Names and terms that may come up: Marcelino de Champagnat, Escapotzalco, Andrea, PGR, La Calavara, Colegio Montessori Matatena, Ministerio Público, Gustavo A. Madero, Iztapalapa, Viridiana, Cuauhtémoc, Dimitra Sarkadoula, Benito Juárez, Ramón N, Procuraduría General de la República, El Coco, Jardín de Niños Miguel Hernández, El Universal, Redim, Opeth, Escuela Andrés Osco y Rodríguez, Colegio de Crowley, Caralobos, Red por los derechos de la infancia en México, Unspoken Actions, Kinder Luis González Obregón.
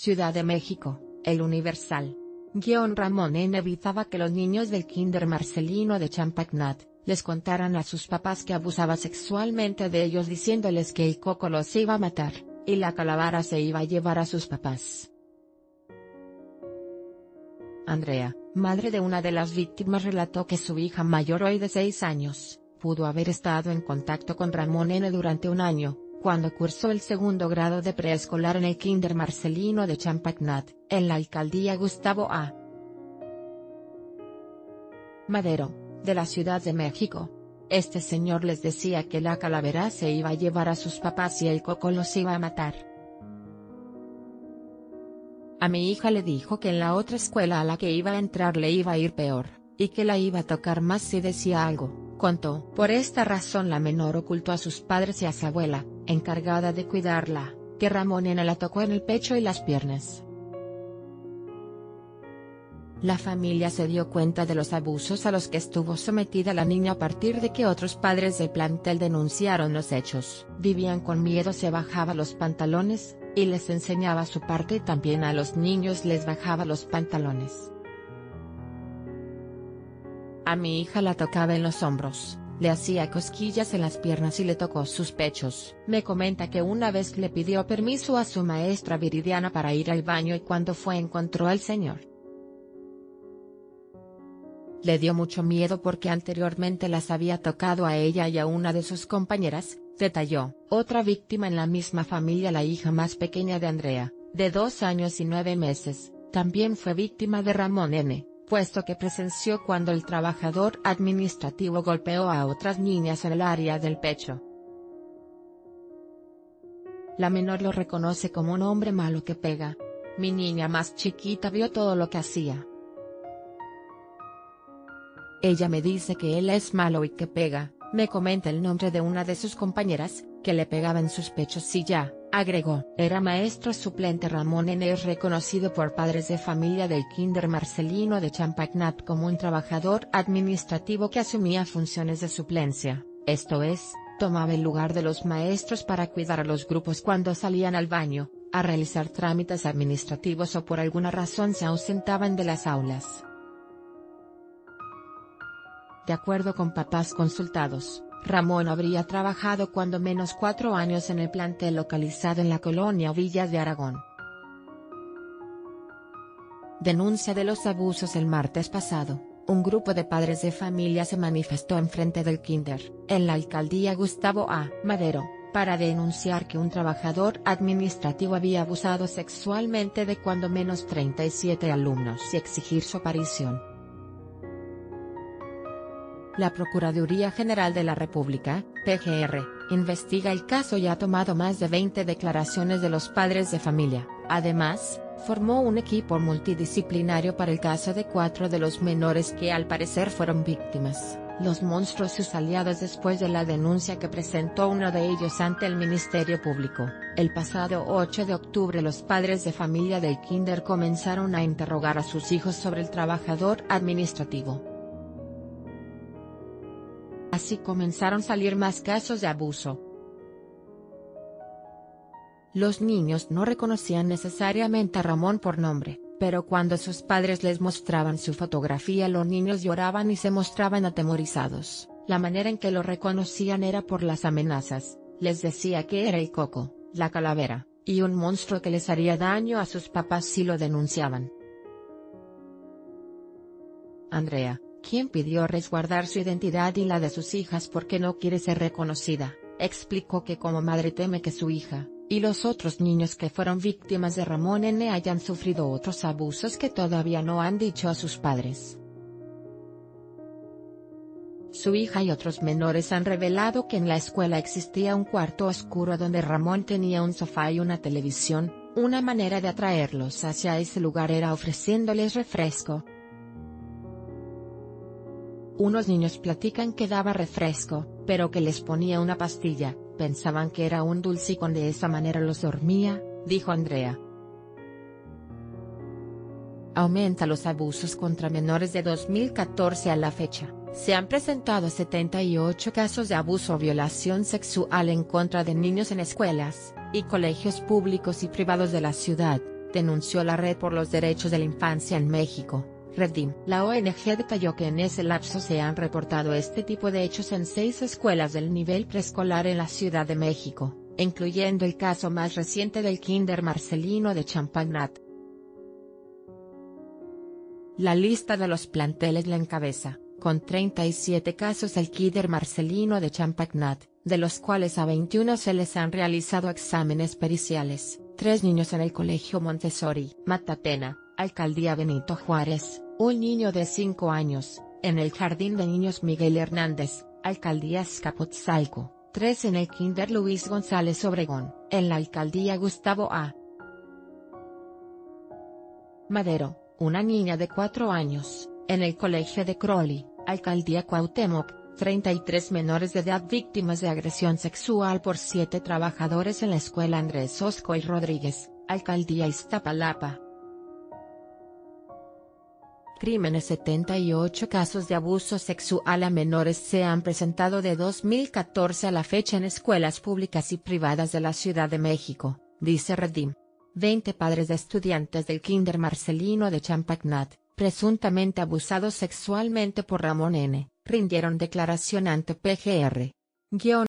Ciudad de México, El Universal. Ramón N. evitaba que los niños del Kinder Marcelino de Champagnat les contaran a sus papás que abusaba sexualmente de ellos, diciéndoles que el coco los iba a matar, y la calavera se iba a llevar a sus papás. Andrea, madre de una de las víctimas, relató que su hija mayor, hoy de 6 años, pudo haber estado en contacto con Ramón N. durante un año, cuando cursó el segundo grado de preescolar en el Kinder Marcelino de Champagnat, en la alcaldía Gustavo A. Madero, de la Ciudad de México. Este señor les decía que la calavera se iba a llevar a sus papás y el coco los iba a matar. A mi hija le dijo que en la otra escuela a la que iba a entrar le iba a ir peor, y que la iba a tocar más si decía algo, contó. Por esta razón la menor ocultó a sus padres y a su abuela, encargada de cuidarla, que Ramón N. la tocó en el pecho y las piernas. La familia se dio cuenta de los abusos a los que estuvo sometida la niña a partir de que otros padres del plantel denunciaron los hechos. Vivían con miedo, se bajaba los pantalones, y les enseñaba su parte, y también a los niños les bajaba los pantalones. A mi hija la tocaba en los hombros, le hacía cosquillas en las piernas y le tocó sus pechos. Me comenta que una vez le pidió permiso a su maestra Viridiana para ir al baño, y cuando fue encontró al señor. Le dio mucho miedo porque anteriormente las había tocado a ella y a una de sus compañeras, detalló. Otra víctima en la misma familia, la hija más pequeña de Andrea, de 2 años y 9 meses, también fue víctima de Ramón N., puesto que presenció cuando el trabajador administrativo golpeó a otras niñas en el área del pecho. La menor lo reconoce como un hombre malo que pega. Mi niña más chiquita vio todo lo que hacía. Ella me dice que él es malo y que pega, me comenta el nombre de una de sus compañeras, que le pegaba en sus pechos y ya, agregó. Era maestro suplente. Ramón N. es reconocido por padres de familia del Kinder Marcelino de Champagnat como un trabajador administrativo que asumía funciones de suplencia, esto es, tomaba el lugar de los maestros para cuidar a los grupos cuando salían al baño, a realizar trámites administrativos o por alguna razón se ausentaban de las aulas. De acuerdo con papás consultados, Ramón habría trabajado cuando menos 4 años en el plantel localizado en la colonia Villa de Aragón. Denuncia de los abusos. El martes pasado, un grupo de padres de familia se manifestó enfrente del Kinder, en la alcaldía Gustavo A. Madero, para denunciar que un trabajador administrativo había abusado sexualmente de cuando menos 37 alumnos y exigir su aparición. La Procuraduría General de la República, PGR, investiga el caso y ha tomado más de 20 declaraciones de los padres de familia. Además, formó un equipo multidisciplinario para el caso de 4 de los menores que al parecer fueron víctimas. Los monstruos y sus aliados, después de la denuncia que presentó uno de ellos ante el Ministerio Público. El pasado 8 de octubre los padres de familia del Kinder comenzaron a interrogar a sus hijos sobre el trabajador administrativo. Así comenzaron a salir más casos de abuso. Los niños no reconocían necesariamente a Ramón por nombre, pero cuando sus padres les mostraban su fotografía, los niños lloraban y se mostraban atemorizados. La manera en que lo reconocían era por las amenazas. Les decía que era el coco, la calavera, y un monstruo que les haría daño a sus papás si lo denunciaban. Andrea, quien pidió resguardar su identidad y la de sus hijas porque no quiere ser reconocida, explicó que como madre teme que su hija, y los otros niños que fueron víctimas de Ramón N. hayan sufrido otros abusos que todavía no han dicho a sus padres. Su hija y otros menores han revelado que en la escuela existía un cuarto oscuro donde Ramón tenía un sofá y una televisión. Una manera de atraerlos hacia ese lugar era ofreciéndoles refresco. Unos niños platican que daba refresco, pero que les ponía una pastilla, pensaban que era un dulce y con de esa manera los dormía, dijo Andrea. Aumenta los abusos contra menores de 2014 a la fecha. Se han presentado 78 casos de abuso o violación sexual en contra de niños en escuelas y colegios públicos y privados de la ciudad, denunció la Red por los derechos de la infancia en México, Redim. La ONG detalló que en ese lapso se han reportado este tipo de hechos en 6 escuelas del nivel preescolar en la Ciudad de México, incluyendo el caso más reciente del Kinder Marcelino de Champagnat. La lista de los planteles la encabeza, con 37 casos el Kinder Marcelino de Champagnat, de los cuales a 21 se les han realizado exámenes periciales, 3 niños en el Colegio Montessori Matatena, Alcaldía Benito Juárez, un niño de 5 años, en el Jardín de Niños Miguel Hernández, Alcaldía Escapotzalco, 3 en el Kinder Luis González Obregón, en la Alcaldía Gustavo A. Madero, una niña de 4 años, en el Colegio de Crowley, Alcaldía Cuauhtémoc, 33 menores de edad víctimas de agresión sexual por 7 trabajadores en la Escuela Andrés Osco y Rodríguez, Alcaldía Iztapalapa. Crímenes: 78 casos de abuso sexual a menores se han presentado de 2014 a la fecha en escuelas públicas y privadas de la Ciudad de México, dice Redim. 20 padres de estudiantes del Kinder Marcelino de Champagnat, presuntamente abusados sexualmente por Ramón N., rindieron declaración ante PGR.